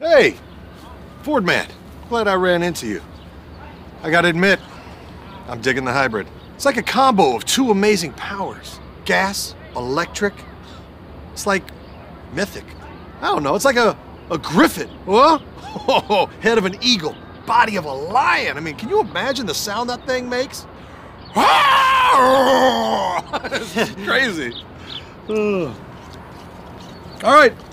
Hey, Ford man, glad I ran into you. I gotta admit, I'm digging the hybrid. It's like a combo of two amazing powers. Gas, electric. It's like mythic. I don't know, it's like a griffin. Huh? Oh, head of an eagle, body of a lion. I mean, can you imagine the sound that thing makes? It's crazy. All right,